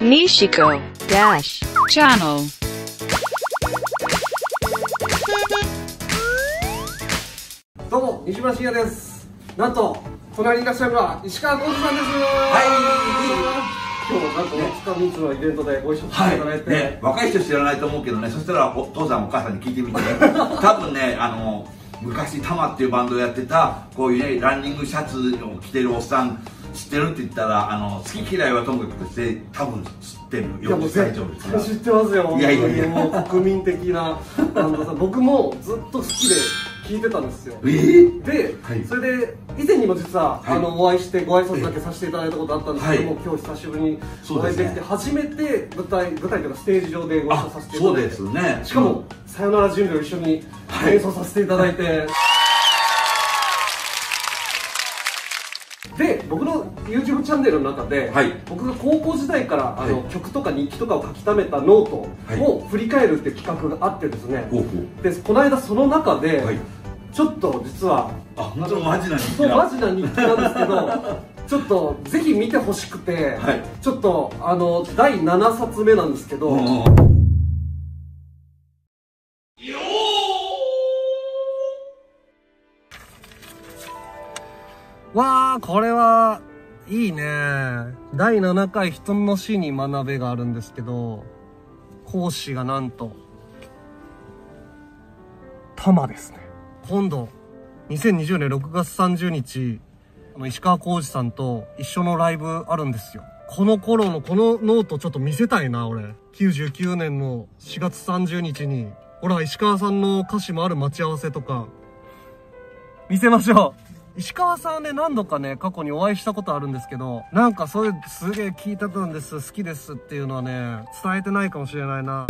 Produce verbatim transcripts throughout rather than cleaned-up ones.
ニシコダッシュチャンネル。どうも、西村真也です。なんと隣にいらっしゃるのは石川浩二さんです。はい、今日なんとふつかみっつのイベントでご一緒させていただいて、はいね、若い人知らないと思うけどね、そしたらお父さんお母さんに聞いてみて、ね、多分ね、あの昔タマっていうバンドをやってた、こういうねランニングシャツを着てるおっさん知ってるって言ったら、あの好き嫌いはともかくして多分知ってるよ。大丈夫ですか？知ってますよ。いやいやいや、もう国民的なバンドさん僕もずっと好きで聞いてたんですよ。えー、で、はい、それで以前にも実は、はい、あのお会いしてご挨拶だけさせていただいたことあったんですけども、はい、今日久しぶりにお会いできて、ね、初めて舞台舞台というかステージ上でご一緒させていただいて、そうですね、しかも「さよなら準備」を一緒に演奏させていただいて、はいで、僕の YouTube チャンネルの中で、はい、僕が高校時代からあの、はい、曲とか日記とかを書き溜めたノートを振り返るっていう企画があってですね、はい、でこの間その中で、はい、ちょっと実はあ、マジな日記なんですけどちょっとぜひ見てほしくて、はい、ちょっとあのだいななさつめなんですけど、うんわあ、これはいいね。だいななかい人の死に学べがあるんですけど、講師がなんとタマですね。今度にせんにじゅうねんろくがつさんじゅうにち石川浩二さんと一緒のライブあるんですよ。この頃のこのノートちょっと見せたいな俺。きゅうじゅうきゅうねんのしがつさんじゅうにちにほら石川さんの歌詞もある待ち合わせとか見せましょう。石川さんね、何度かね、過去にお会いしたことあるんですけど、なんかそういう、すげえ聞いてたんです、好きですっていうのはね、伝えてないかもしれないな。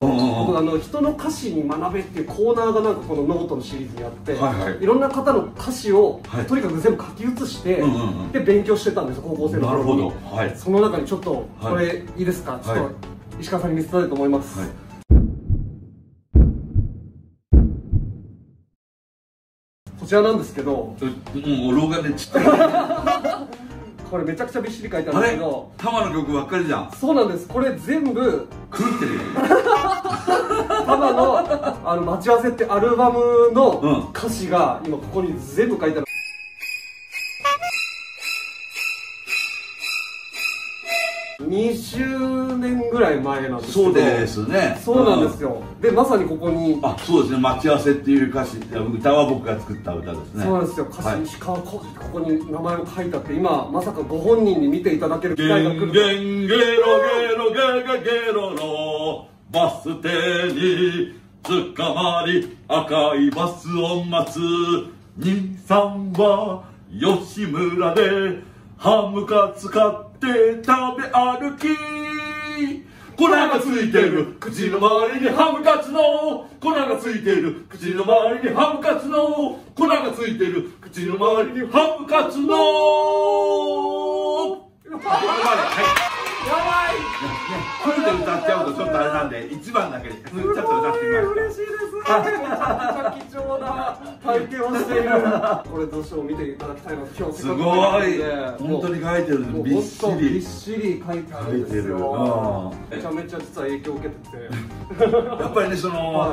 僕、あの、人の歌詞に学べっていうコーナーがなんかこのノートのシリーズにあって、はいはい、いろんな方の歌詞を、はい、とにかく全部書き写して、で、勉強してたんですよ、高校生の頃に。なるほど。はい。その中にちょっと、これ、はい、いいですか、ちょっと、はい、石川さんに見せたいと思います。はい、こちらなんですけど、もう老眼でちっちゃいこれめちゃくちゃびっしり書いてあるんですけど、タマの曲ばっかりじゃん。そうなんです、これ全部狂ってるよタマの、あの待ち合わせってアルバムの歌詞が今ここに全部書いてある、うん、にじゅうねんぐらい前なんですけど。そうですね、そうなんですよ、うん、でまさにここに、あ、そうですね、待ち合わせっていう歌詞、歌は僕が作った歌ですね。そうなんですよ、歌詞石川浩二ってここに名前を書いたって、今まさかご本人に見ていただける機会が来る。ゲンゲロゲロゲガゲロのバス停に捕まり、赤いバスを待つ兄さんは吉村でハムカツ買って食べ歩き、粉がついている口の周りにハムカツの、粉がついている口の周りにハムカツの、粉がついている口の周りにハムカツの。はい、やばい。フルで歌っちゃうとちょっとあれなんで、一番だけちょっと歌ってみます。嬉しいです。貴重な体験をしている。これどうしても見ていただきたいの。今日すごい。本当に書いてる。びっしり。びっしり書いてあるんですよ。めちゃめちゃ実は影響を受けてて。やっぱりね、その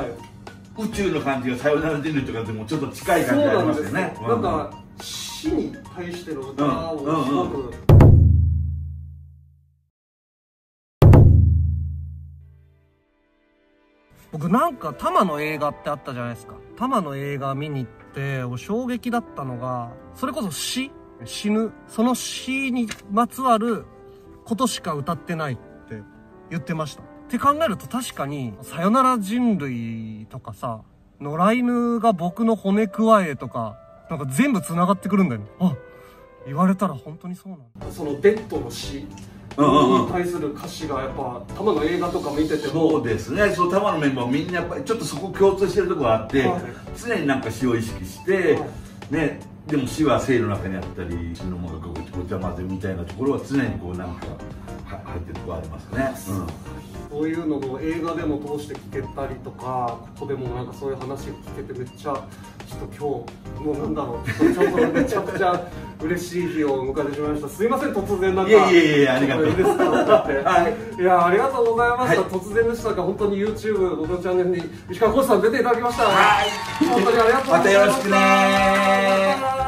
宇宙の感じがさよなら人類とかでもちょっと近い感じがありますよね。なんか死に対しての歌をすごく。僕なんかタマの映画ってあったじゃないですか。タマの映画見に行って衝撃だったのが、それこそ死、死ぬ、その死にまつわることしか歌ってないって言ってました。って考えると確かにさよなら人類とかさ、野良犬が僕の骨くわえとか、なんか全部繋がってくるんだよね。あ、言われたら本当にそうなんだ。そのデッドの死に対する歌詞がやっぱタマの映画とか見てても、そうですね、そう、タマのメンバーみんなやっぱりちょっとそこ共通してるとこがあって、はい、常になんか死を意識して、はい、ね、でも死は生の中にあったり、死のものがごちゃ混ぜみたいなところは常にこうなんか入ってるところありますね、うん、そういうのを映画でも通して聞けたりとか、ここでもなんかそういう話を聞けてめっちゃちょっと今日もうなんだろう、ちょっとめちゃくちゃ嬉しい日を迎えてしまいました。すいません突然なんか。いやいやいやありがとう。いいですかだって。はい。いやありがとうございました。はい、突然でしたが本当に YouTube 僕のチャンネルに石川浩司さん出ていただきました。はい。本当にありがとうございました。またよろしくねー。